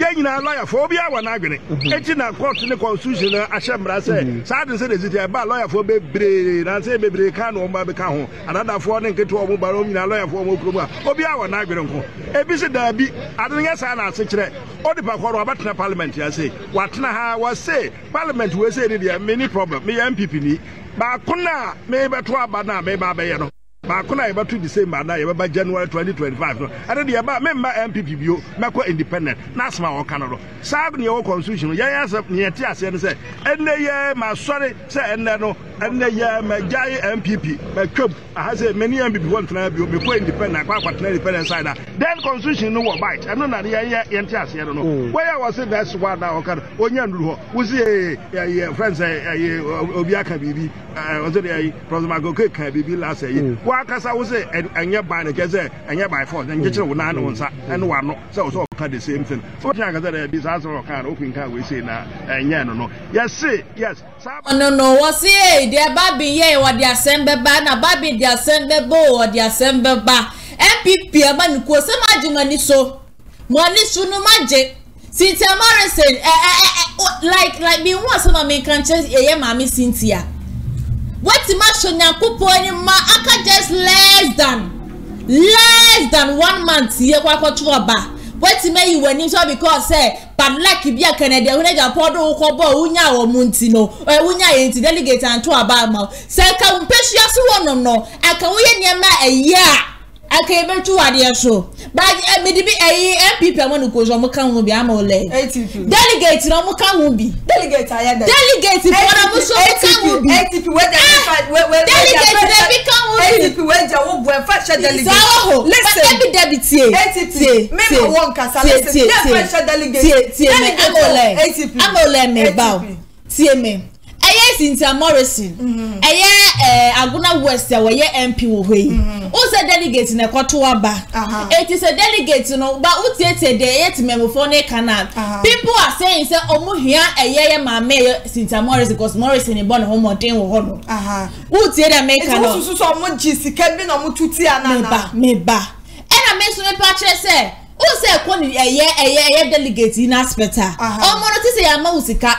Yang now lawyer phobia one agony. Etching a court in the constitution, Ashambra said, Sadden said, is it about lawyer for Bibri, and say Bibri can or Babacan, another foreign get to. Baromina lawyer for Mokuma, Obiawa Nagronko. A visit there be, I don't guess I answer that. Or the Pacora Batna Parliament, I say, what Naha was say, Parliament will say there are many problems, me M P P, Bakuna, maybe Twabana, maybe Bayano. Bakuna about to the same manner by January twenty twenty five. I don't about member M P P, Mako Independent, Nasma or Canada. Sab your constitution, yes, near Tias and say, and they are my sorry, say, and no. And the M P P, my club, I say many M P P want to be before independent, independent side. Then constitution no one bite. I know that I don't know. Why I was saying that's why now, Onyan, who's a friends, Obiaka Bibi, I was a Prosmago can be last year. Workers, I was say, and you're by the Gazette, and you're by force, and you're nine ones, and one not so the same thing. So, I got a disaster or can open can we say now, and Yano. Yes, see, yes. No, no, what's it? Dear Babi, yeah, or the assembly ban, a Babi, the assembly bow, or the assembly bar, M P P, a man who was a money so money soon, magic. Cynthia Morrison, like, like me once on my conscience, yeah, Mammy Cynthia. What's the matter? Kupon, ma, I can just less than less than one month here, walk to a bar. What's the matter? You were so because, say, but like if you are Canadian, when you are poor, unya or Muntino, or unya into delegate and to a barma. So I can pay you as one no, I can win your ma a year. I came to Adia show. But I made M P Pamon who goes on Mokamubi Amole. Delegate no Mokamubi. Delegate I had delegate if one of us will be active where delegate become when Jawu Fasha delegate. Listen, deputy, deputy, maybe one Cassalet, Fasha delegate, Amole, Amole, me bow, T M. Yes, in Sam Morrison. Mm -hmm. Aye, Aguna West, where your M P will be. Also, delegates in a Kotuaba. It is a delegate, you know, but who takes a day at Memophone canal. People are saying, Sir, Omo here, a year, my mayor, since Sam Morrison, because Morrison in Bonhomme or Dane or Honor. Aha. Who did I make a lot of monkeys? He can be no mutia, Naba, Meba. And I mentioned a patcher, sir. Who said one year, a year delegate in Aspeta. Oh, Monotis, a mousika.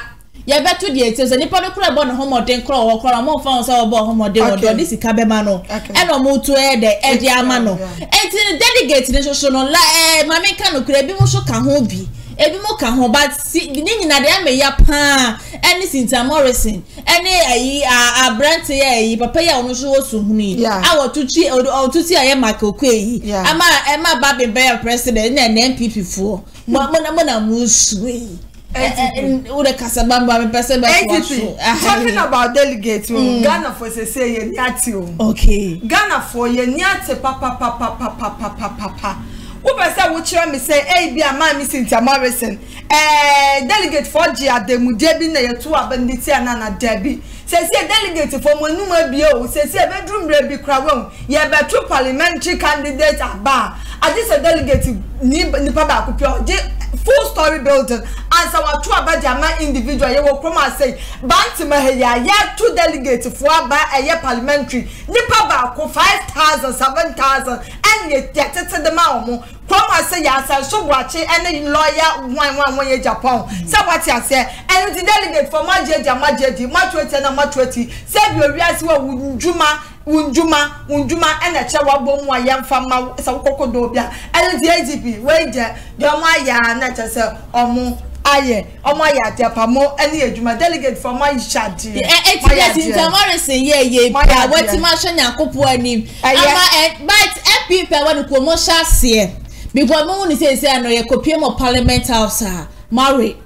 Ya betu de etso ni podo kura bo no homo den kura wo kura mo fa so bo homo den wo do disi ka be ma no e no mo to e de e de ama no entin delegate ni so so no la eh ma me ka no kura bi mo so ka ho bi e bi mo ka ho ba ni nyina de ama ya pa any Sinta Morrison any ayi a brante ya ayi papa ya wo so wo so huni awo tuti o tuti aye makoku yi ama e ma ba be be president na N P P fo mo mo na mo suwi. And all the Casabamba person talking about delegates, mm. Ghana for say ye niatio. Okay, Ghana for ye niate papa papa papa papa papa. Who person would try me say, hey, be a man missing Sinta Morrison? Eh, delegate for Gia de Mudebi, na two abundity and Nana Debbie. Says a delegate for Monuma Bio, says a bedroom baby crowd, ye have two parliamentary candidates at bar. I just a delegate to Papa Kupio. Full story building as our two about the individual you will come and say Bantima ya ya two delegates for by a year parliamentary nipa baako five thousand seven thousand and yet to the maumo come and say yes so watching any lawyer one one one year Japan so what you say and the delegate for my judge my judge my twenty and my twenty said you realize what would Juma Unjuma, Unjuma, and a chawa bomb, my young farmer, Sakoko Dobia, and the A G P, wager, Yamaya, Natasa, Omo, Aye, Omaya, Tapamo, and the Ajuma delegate for my shanty. Yes, in the Morrison, yea, yea, my what's Marshana Copo and him. I might have people want to promote Shassier. Before Moon says, I know a copium of Parliament House, Murray.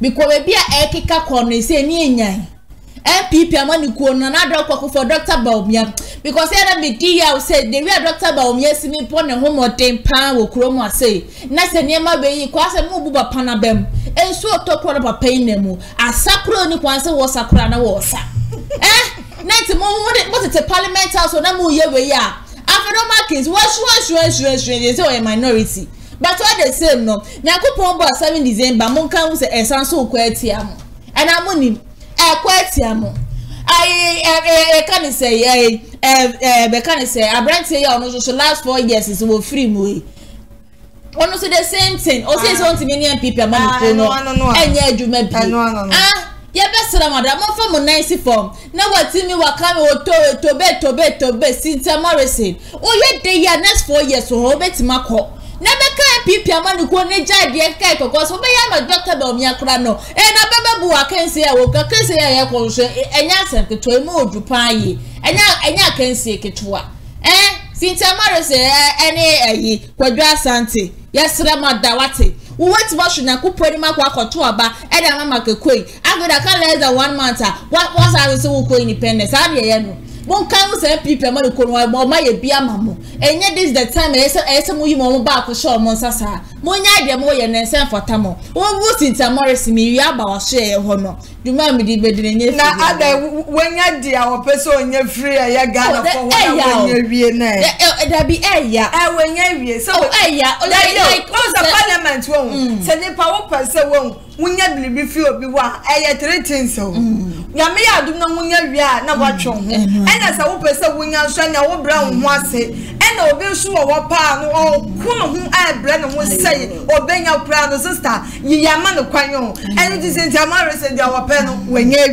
Because we are a kicker corner, say, Nian. M P P amani ko Nana Addo Dankwa for Doctor Bawumia because era be dia said the real Doctor Bawumia simi po ne homo den pan wo kromo ase na se niema be yi kwa se mu buba pana bem enso otokro na papa inemu asakro ni kwa se wo sakra na wo sa eh na ti mo mo te parliament house na mu ye we ya afro markets what what what what they are minority but all the same no nyakopon bo seven December mon kan se esanso ko etiam and amoni e kwati amu ai e can say eh eh be can say abrante ya ono so last four years is we free mu e ono so the same thing o say something million people man ko no enye adwuma bi ah ye besra madam fa mo nice form na wati mi waka me oto tobe tobe tobe Sinta Morrison o ye dey ya next four years o betima ko na beka P P amani ko ne jade e kai kokos wo be ya ma Doctor Bawumia kra no e na baba bu akanse ya wo kakanse ya ya ko so enya aseketo e mo odupa yi enya enya akanse ketua eh Sinta Morrison ene ayi Kwadwa Asante yesra madawate wo wati washu na kupori makwa akoto aba e da mama kekoi agoda ka less than one month what was I say wo ko independence abi ye no bon kan se people amani ko no ma ye bia mamo and yet this is the time I said we won't back show Monsasa. Monia de Moyen and send for Tamo. What was Sinta Morrison? You have our share honor. You mammy did better than you. Now, other when you dear or person you're free, I got a year. There be a year. I will never so a year. Close the parliament won't send a power person won't. When you be few be one, I threaten so. Yamia do not when you are not watching. And as a person when you're shiny, I will brown once. And I will show our pound or whom I brand and will say, or bang your proud sister, ye are man of Quayon. And it is in Tamara said our pen when you are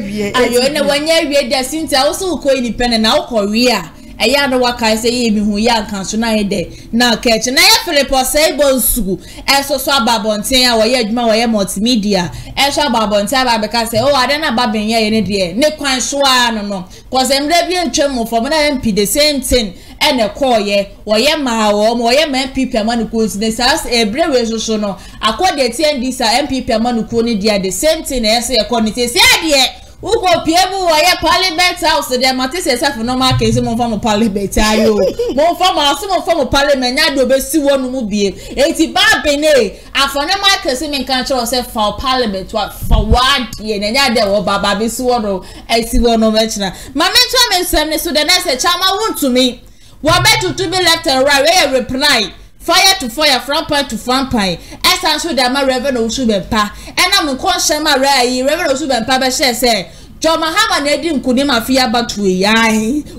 when you are there since I also co independent out Korea. I am the work I say, even who young can't day. Now catch an air Philip or say, Bonsu, as so babontia or yet my multimedia, as a babontia because oh, I don't know babbing here any day. No, quite sure, no, no, because I'm reviewing Chemo for an M P the same thing. and a coye, or ye ma or ye men people manukuns, this as a brave so no. I quite the ten this are M P manukuni, dear, the same thing as a quantity, yeah. Uko piebu wa ye parliament house de matese esafu no ma kesi mo fa mo parliament ayo mo fa ma so mo fa mo parliament na do be si wonu mu bie enti ba bene afona ma kesi min kan cho se fa parliament wa fa wad ye nya de wo baba be si wonu esi wonu ma china ma me cho me nsem ne so de na se chama wontumi wa betutu be left and right we reply fire to fire, frampine to frampine. As I should have my Reverend Owusu Bempah. And I'm a conscious man, Reverend Owusu Bempah, but she said, John Mahama Nedim Kunima Fia Batui.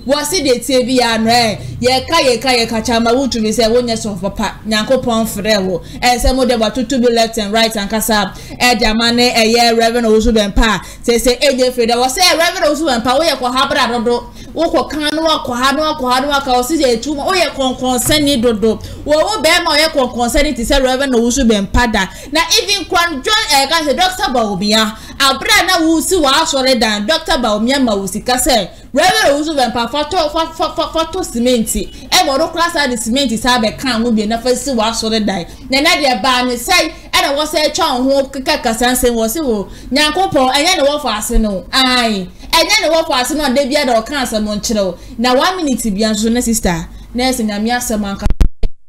Was it the T V and Ray? Yaka Yaka Yaka Chama would to be said one year of Papa, Nanko Pon Frello, and some of them were to be left and right and Casab, and Jamane, a year Reverend Owusu Bempah. They say, A Jeffrey, there was a Reverend Owusu Bempah, where Cohabra. Oko kanwa ko hanwa ko hanwa ka osije tu mo ye konkonseni dodo wo wo be ma ye konkonseni ti se Reverend Owusu Bempah da na even kwan John eh kan se Doctor Bawumia abra na wu si wa asore dan Doctor Bawumia ma wu sika se Reverend Owusu Bempah foto foto cement e mo ro class and cement sa be kan wo bi na fa si wa asore dan na na de ba ni sai e na wo se chon ho kaka sansen wo se wo nyankopon enye ne wo fa ase no ai and then the was not the beard or cancer monchero. Now one minute to be a sister. Nurse in a mere summer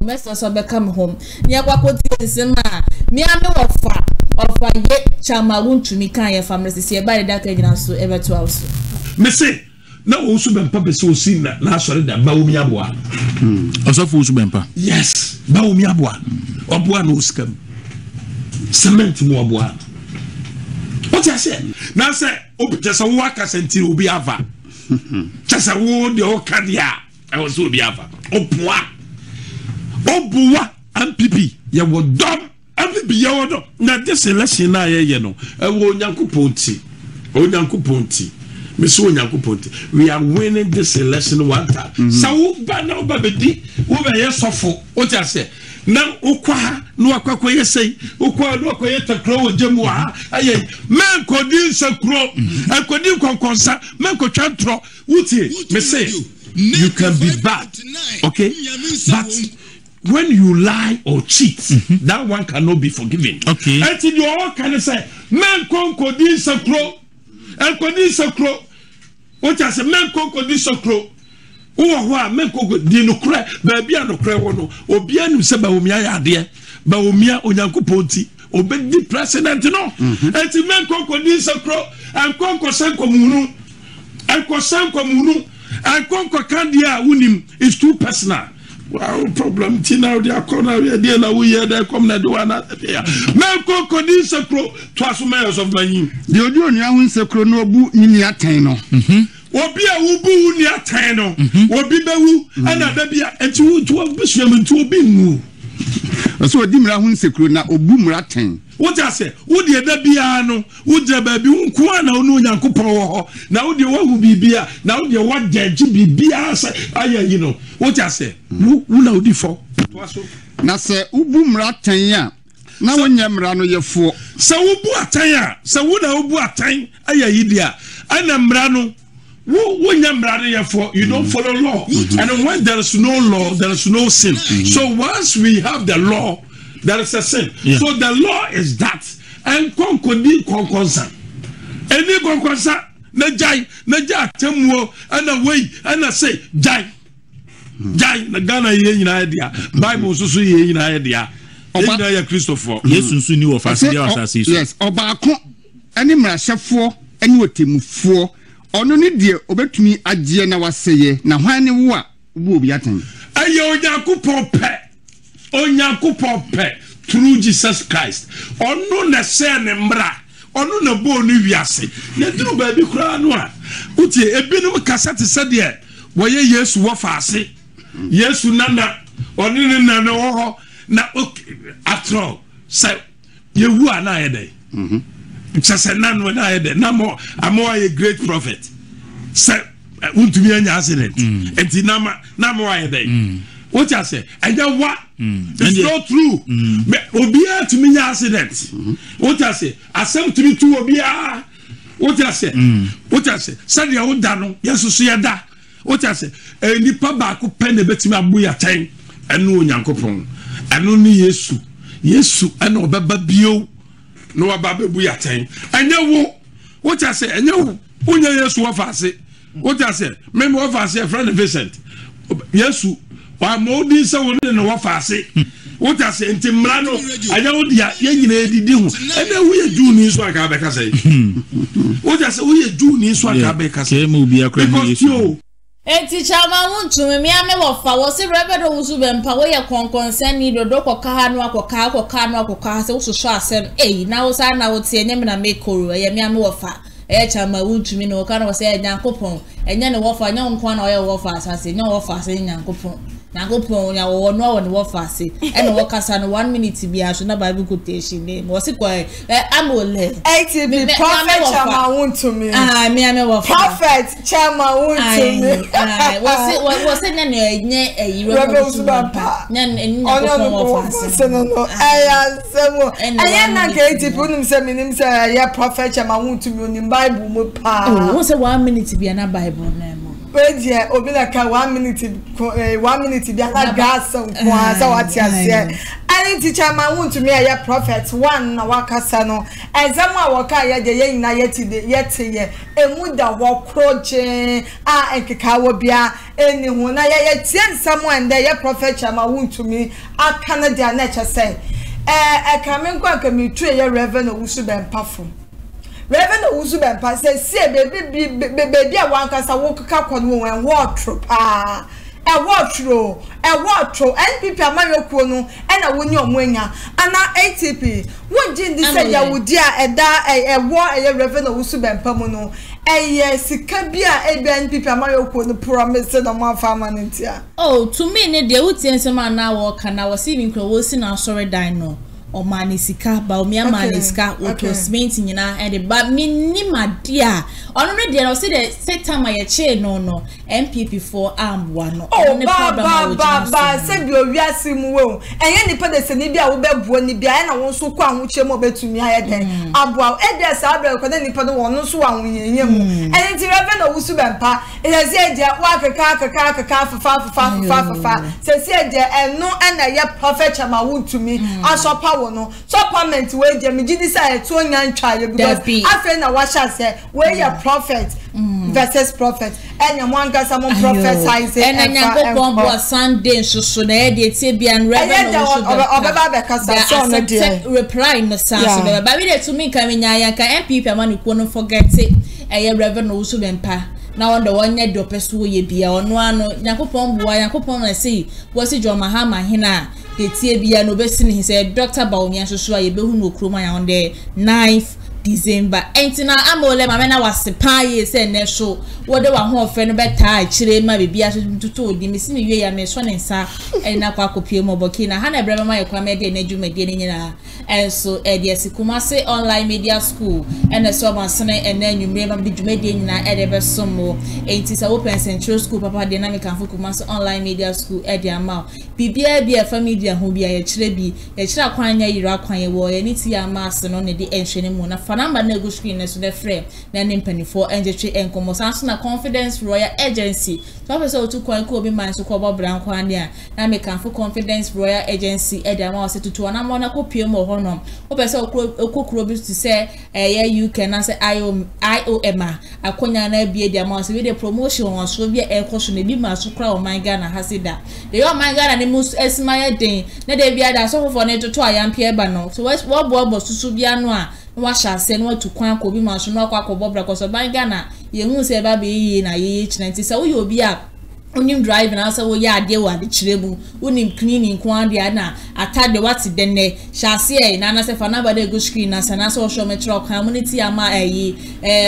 messers of become home. Near what would the same man? Me, I'm no offer of my yet chama wound to me kind of family this year by the dark and so ever to us. Missy, no Owusu Bempah so seen that naturally that Bawumiabwa. As of Owusu Bempah, yes, Bawumiabwa, Obuan Oscam, cement to Mobuan. What I said, now say, oh, just a workers until we have just a wound the old cadia. I was so be have oh, boy, oh, boy, and P P. You were dumb, and be your dog. Now, this election, I, you know, I won Yanko Ponti, old Yanko Ponti, Miss Yanko Ponti. We are winning this election one time. So, but now, Babidi, over here, so for what I said. Now, Okwa, no Aquaquay say, Okwa, no Aquayeta Crow, Jemua, aye, man could do some crow, and could do concosa, man could chantro, Uti, me say, you can be bad, okay? But when you lie or cheat, mm-hmm. that one cannot be forgiven, okay? Until you all can say, man could do some crow, and could do some crow, what I say, man could do some crow. Oh, wow, Menko didn't cry, Babiano cry or no, or Bianu Sabawumia, dear, Bawumia or Yanko Ponti, or Bendy President, no, and to Menko did a crow, and Conco Sanko Munu, and Cosanko Munu, and Conco Candia Unim is too personal. Wow, problem, Tina, they are corner, dear, we are there, come that one another there. Menko did a crow, twas mayors of my name. The Odonia wins a chrono boot in the Atano. Obia ubu ni atano obi bewu ana babia etu twelve bisham ntu obi mu so odi mra hun sekru na obu mra ten wo ja se wo de babia no wo ja babi unku ana onu nyankopon wo na wo de wahu bibia na wo de wada ji bibia se aya you know wo ja se wo na odi fo na se ubu mra ten ya na wonya mra no yefo se ubu atan ya se wo na ubu atan aya yi dia ana mra no. When you're for you don't follow law, mm-hmm. and when there is no law, there is no sin. Mm-hmm. So once we have the law, there is a sin. Yeah. So the law is that, and concording concern, any concern, na jai, na jai temwo, and away, and I say jai, jai. Na Ghana ye ina idea, Bible susu ye ina idea. Ina ya Christopher. Yes, susu ni wafasi ya wafasi. Yes, oba akon, any mrasha four, any wetemu four. Ononi die obetumi agye na waseye na hwan ne wo a wo obi aten aye Onyankopon pe Onyankopon pe through Jesus Christ onu na se ne mra onu na bo onu wiase na duru ba bi kura no a uti ebinum kasate sede woye Yesu wo faase Yesu nana onu ne nana wo ho na atro say yewu ana yede mhm just a man when I had no more. I'm more a great prophet. So, won't be any accident. And the number I had what I say, I don't what it's not true. But Obia to me, accident. What I say, I sent to Obia. What I say, what I say, Sadia Odano, yes, Susiada. What I say, a nipa baku pen a betima buya tang, and no yankopon, and only yesu, yesu, and no baba bio, no ababe buya tang, and no what I say, and no, unya yesu of us. What I say, remember of us, a friend of Vincent. Yesu, why more this I wouldn't know what I say. What I say, and Timrano, I don't ya young lady do, and then we are doing this like I say. What I say, we are doing this like I say, movie a crime. E tichama wuntu mi ame wofa wose Reverend Owusu Bempah we kon concern ni dodo kokaha no akoka akoka no akoka se wososo asem eh na wo sa na wo tie nyem na mekoro ye mi ame wofa e chama wuntu mi no ka no se nyankopon enye ne wofa nya nko na oye wofa asase nya wofa asase nyankopon nyankopon nya wo no wo ne wofa ase e na wo kasa no one minute bia so na bible quotation ne wo se kwa amole e ti mi prophet chama wuntu mi ah mi ame wofa prophet chama wuntu mi ah wo se wo se na ne enye Reverend Owusu Bempah nya enye wofa ase no no aya semo aya na ke ti punu se mi nim se ya prophet chama wuntu mi oni bible mo pa wo se one minute bia na bible na mo wait here obi na ka one minute one minute bia na gas nko asa wati ase any teacher ma want to me a prophet one na wakasa no exam a waka ya de yin na yeti de yeti ye emu da wo kroje a enkeka wo bia eni hu na ya yeti nsam and the prophet ma want to me aka na dia na che say eh e ka me nko aka me tue ya Reverend Owusu Bempah Reverend Owusu Bempah says, "See, baby, baby, baby, I want us to walk up on you and water, ah, and water, and water, and people are my own, and I win your winger, and I A T P. What did they say? I would dear and die a war, a Reverend Owusu Bempah mono, and yes, it can be a band people are my own promise to the man farmer in here. Oh, to me, they would say, man, now walk, and I was even close in our sorry dino. Or manisika, Bawumia manisika, auto sminting, and the bad mini, my dear. Only dear, I'll say that set time my chair, no, no, M P P four arm one. Oh, ba ba ba ba, send your yasim woe. And any person, Nibia will be born Nibia, and I won't so quam which you be to me. I had then. Abwa, and there's Abra, because any person won't so one in you. And it's the Reverend Owusu Bempah, it has said, Waka, Kaka, Kaka, Kaka, Fafa, Fafa, Fafa, Fafa, says, and no, and I yet perfect my wound to me. I shall power. No, so comment where Jimmy decided to young child because I feel now what shall say where your prophet versus prophet and one got someone prophesizing and I go on Sunday. So, so they did say, be unread or reply in the sound, but we to me coming. I can't people man who not forget it. A Reverend Owusu Bempah. Now on the one year do pursue ye be on one Yakupon boy, Yakupon, I see. Was it John Mahama Hina? The T B no best in his head, Doctor Bawumia, so sure you be who Kruma on the ninth December. Ain't now I'm all my men. I was the pie, said Nesho. What they were home friend about tie, chile, my baby, I should be told. The missing you are my son and sir, and now I could pay more Burkina. Hannah Bremer, my comedy and education, and so at the Kumasi Online Media School, and I saw my son, and then you remember the Jumadian at ever some more. It is open central school, Papa Dynamic and Kumasi Online Media School at their mouth. P B I be a family who be a chilebi, a chilaquania, Iraqua, war, and it's your master on the ancient Mona. Number nego screen as the frame, then in penny four and three and Commosansuna Confidence Royal Agency. Top us all to coin Kobe Mines to Coba Branco and there. Now make for Confidence Royal Agency at the mouse to two and a monaco P M or honor. Open so cook robust to say, eh, you can answer I O M A. A coin be the mouse with a promotion or so be a caution. Be my so crowd, my Ghana has it that they are my Ghana and the most esmire day. Now they be at a sofa for Neto to I am Pierre Bano. So what's what Bob was to Subianoa. What shall send what to Quan Kobe Marshall, no quack or Bobra, cause of my Ghana? You won't say baby in a age ninety, so you'll be up. On him driving, also, oh, yeah, dear one, the chilebo, wouldn't him cleaning Quandiana. I tied the what's it then, shall see, Nana said for nobody good screen as an asshole show metro, community, a ma, a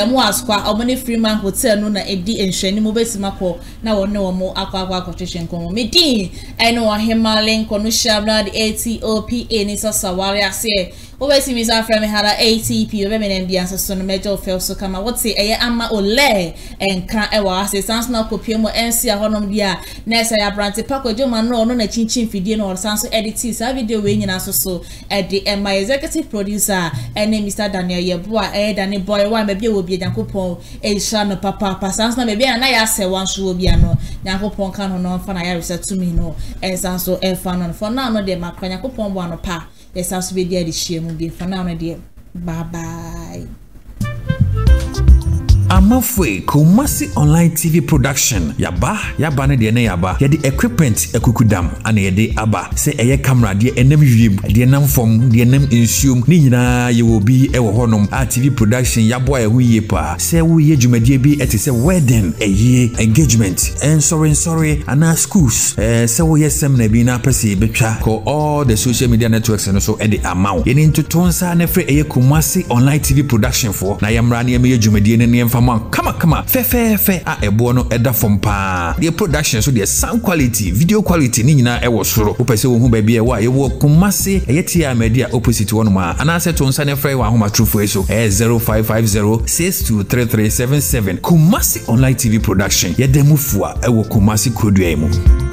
moasqua, or money free man hotel, no, a D and Shenny Mobes Mako. Now, no more aqua quotation come. Me, D, and no, him, my link, Conusha, blood, A T O P, and it's a Sawaria, say. Obesi misa frame hara A T P obemene bia so no major fail so kama what say eye ama ole enka e wa ase sans na kopiemo N C ahonom dia na say abrante pakojo man no no na chinchin fidie no sanso edit sa video we nyina so so e de my executive producer ene Mister Daniel Yeboa e Daniel Boy wa me bia obi Yakopon e sha no papa papa sans na me bia na ya se wanso obi ano Yakopon kan ho no fa na ya reset to me no e sanso e fa no for now no de makwa Yakopon bo ano pa. Yes, I'll be there this year. For now, dear. Bye bye. Amafwe Kumasi Online T V Production yaba yaba ne de ne yaba ye de equipment ekukudam ana ye de aba se eye camera de enam yim de enam fom de enam ensuom ni nyina ye obi e wo honom a T V Production yabo a hu ye pa se wo ye dwumadie bi ete se wedding eye engagement and sorry sorry ana schools eh se wo ye sem na bi na pese betwa ko all the social media networks no so e de amao ye nto tonsa na fre eye Kumasi Online T V Production for na yamra na ye dwumadie ne ne man, come on, come on. Fe fe fe a ebono eda from pa. The production so the sound quality, video quality ni nyina e wo soro. Wo pese wo hu ba bia wa ye wo Kumasi e yetia media opposite one ma. Ana se ton sane frey wa homa trufo eso. E zero five five zero six two three three seven seven. Kumasi Online T V Production. Ye demufua e wo Kumasi kodua mu.